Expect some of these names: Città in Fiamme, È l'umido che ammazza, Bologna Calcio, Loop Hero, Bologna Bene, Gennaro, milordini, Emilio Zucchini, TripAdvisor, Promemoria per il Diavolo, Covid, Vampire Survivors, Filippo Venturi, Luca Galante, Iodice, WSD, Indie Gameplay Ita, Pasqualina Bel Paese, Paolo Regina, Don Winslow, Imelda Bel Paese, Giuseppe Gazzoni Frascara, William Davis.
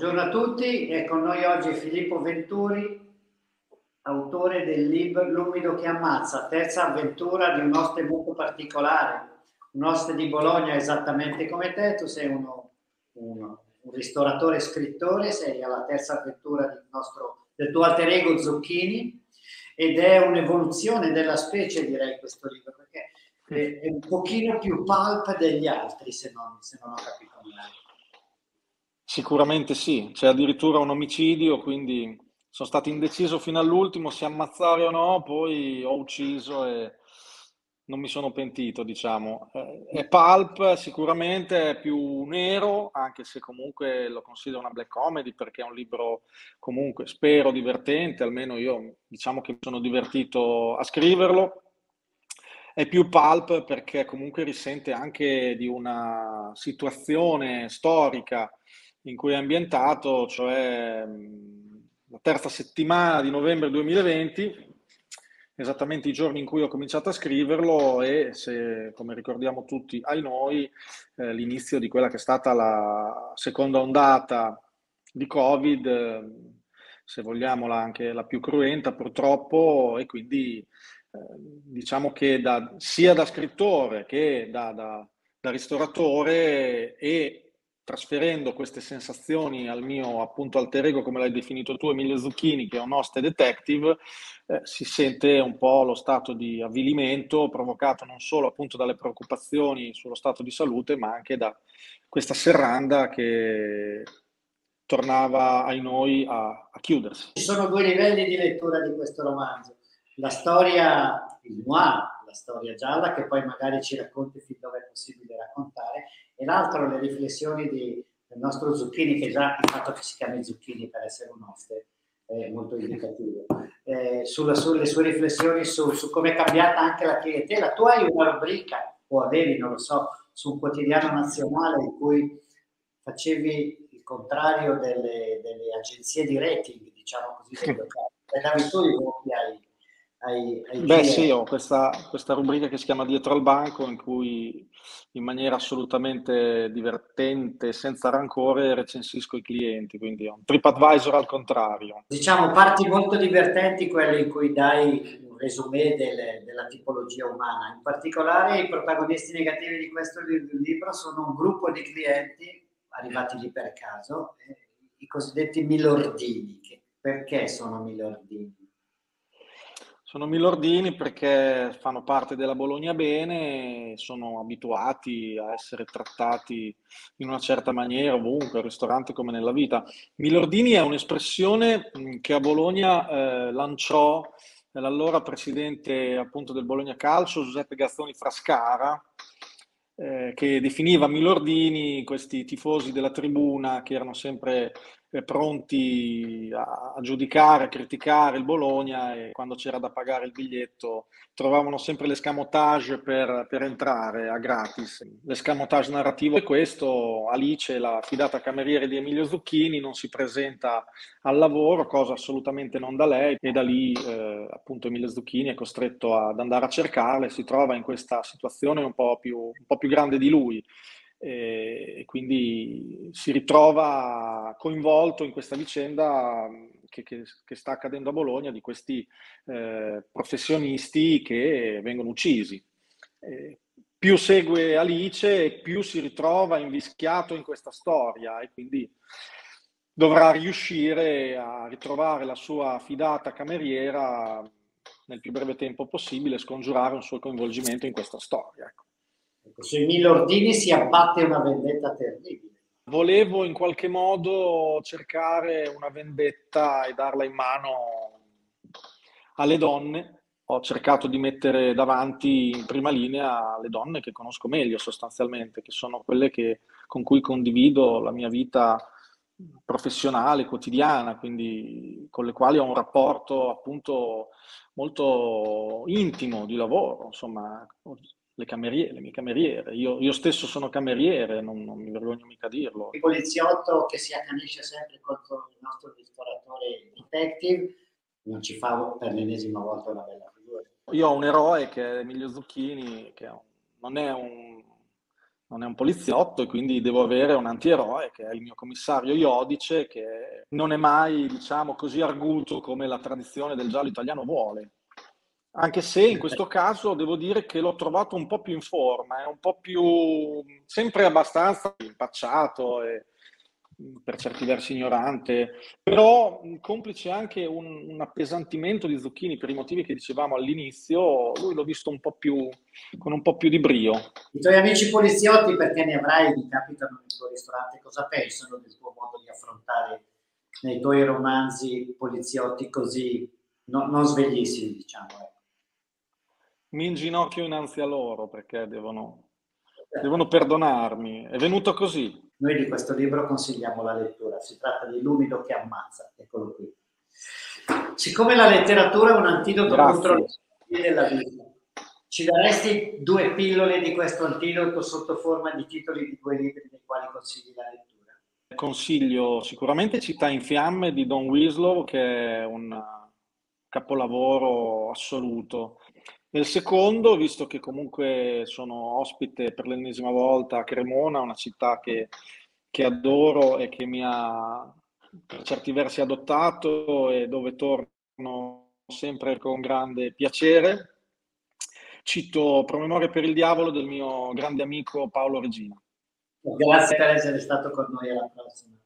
Buongiorno a tutti, è con noi oggi Filippo Venturi, autore del libro È l'umido che ammazza, terza avventura di un oste molto particolare, un oste di Bologna esattamente come te. Tu sei un ristoratore e scrittore, sei alla terza avventura del tuo alter ego Zucchini, ed è un'evoluzione della specie, direi, questo libro, perché è un pochino più pulp degli altri, se non ho capito male. Sicuramente sì, c'è addirittura un omicidio, quindi sono stato indeciso fino all'ultimo se ammazzare o no, poi ho ucciso e non mi sono pentito, diciamo. È pulp, sicuramente è più nero, anche se comunque lo considero una black comedy, perché è un libro comunque, spero, divertente, almeno io diciamo che mi sono divertito a scriverlo. È più pulp perché comunque risente anche di una situazione storica in cui è ambientato, cioè la terza settimana di novembre 2020, esattamente i giorni in cui ho cominciato a scriverlo e, se, come ricordiamo tutti, ahi noi, l'inizio di quella che è stata la seconda ondata di Covid, se vogliamo anche la più cruenta purtroppo, e quindi diciamo che sia da scrittore che da ristoratore, e trasferendo queste sensazioni al mio appunto alter ego, come l'hai definito tu, Emilio Zucchini, che è un oste detective, si sente un po' lo stato di avvilimento provocato non solo appunto dalle preoccupazioni sullo stato di salute, ma anche da questa serranda che tornava ai noi a chiudersi. Ci sono due livelli di lettura di questo romanzo. La storia, il noir, la storia gialla, che poi magari ci racconti fin dove è possibile raccontare, e l'altro le riflessioni del nostro Zucchini, che già il fatto che si chiami Zucchini per essere un oste è molto indicativo, sulle sue riflessioni su come è cambiata anche la clientela. Tu hai una rubrica, o avevi, non lo so, su un quotidiano nazionale in cui facevi il contrario delle agenzie di rating, diciamo così, e davi tu i voti ai beh sì, io ho questa rubrica che si chiama Dietro al Banco, in cui in maniera assolutamente divertente, senza rancore, recensisco i clienti, quindi è un TripAdvisor al contrario. Diciamo parti molto divertenti quelle in cui dai un resumé della tipologia umana. In particolare i protagonisti negativi di questo libro sono un gruppo di clienti arrivati lì per caso, i cosiddetti milordini. Perché sono milordini? Sono milordini perché fanno parte della Bologna Bene, sono abituati a essere trattati in una certa maniera ovunque, al ristorante come nella vita. Milordini è un'espressione che a Bologna lanciò l'allora presidente appunto del Bologna Calcio, Giuseppe Gazzoni Frascara, che definiva milordini questi tifosi della tribuna che erano sempre pronti a giudicare, a criticare il Bologna, e quando c'era da pagare il biglietto trovavano sempre l'escamotage per entrare a gratis. L'escamotage narrativo è questo: Alice, la fidata cameriere di Emilio Zucchini, non si presenta al lavoro, cosa assolutamente non da lei, e da lì appunto Emilio Zucchini è costretto ad andare a cercarla e si trova in questa situazione un po' più grande di lui, e quindi si ritrova coinvolto in questa vicenda che sta accadendo a Bologna, di questi professionisti che vengono uccisi. Più segue Alice e più si ritrova invischiato in questa storia, e quindi dovrà riuscire a ritrovare la sua fidata cameriera nel più breve tempo possibile e scongiurare un suo coinvolgimento in questa storia, ecco. Sui milordini si abbatte una vendetta terribile. Volevo in qualche modo cercare una vendetta e darla in mano alle donne. Ho cercato di mettere davanti in prima linea le donne che conosco meglio, sostanzialmente, che sono quelle con cui condivido la mia vita professionale, quotidiana, quindi con le quali ho un rapporto appunto molto intimo di lavoro, insomma. Le mie cameriere, io stesso sono cameriere, non mi vergogno mica a dirlo. Il poliziotto che si accanisce sempre contro il nostro ristoratore detective non ci fa per l'ennesima volta una bella figura. Io ho un eroe che è Emilio Zucchini, che non è un non è un poliziotto, e quindi devo avere un antieroe che è il mio commissario Iodice, che non è mai, diciamo così, arguto come la tradizione del giallo italiano vuole. Anche se in questo caso devo dire che l'ho trovato un po' più in forma, un po' più, sempre abbastanza impacciato e per certi versi ignorante, però complice anche un appesantimento di Zucchini per i motivi che dicevamo all'inizio. Lui l'ho visto un po' più, con un po' più di brio. I tuoi amici poliziotti, perché ne avrai, ti capitano nel tuo ristorante, cosa pensano del tuo modo di affrontare nei tuoi romanzi poliziotti così non sveglissimi, diciamo? Mi inginocchio innanzi a loro perché devono perdonarmi, è venuto così. Noi di questo libro consigliamo la lettura, si tratta di L'umido che ammazza, eccolo qui. Siccome la letteratura è un antidoto contro le malattie della vita, ci daresti due pillole di questo antidoto sotto forma di titoli di due libri nei quali consigli la lettura? Consiglio sicuramente Città in Fiamme di Don Winslow, che è un capolavoro assoluto. Nel secondo, visto che comunque sono ospite per l'ennesima volta a Cremona, una città che adoro e che mi ha per certi versi adottato e dove torno sempre con grande piacere, cito Promemoria per il Diavolo del mio grande amico Paolo Regina. Grazie per essere stato con noi, alla prossima.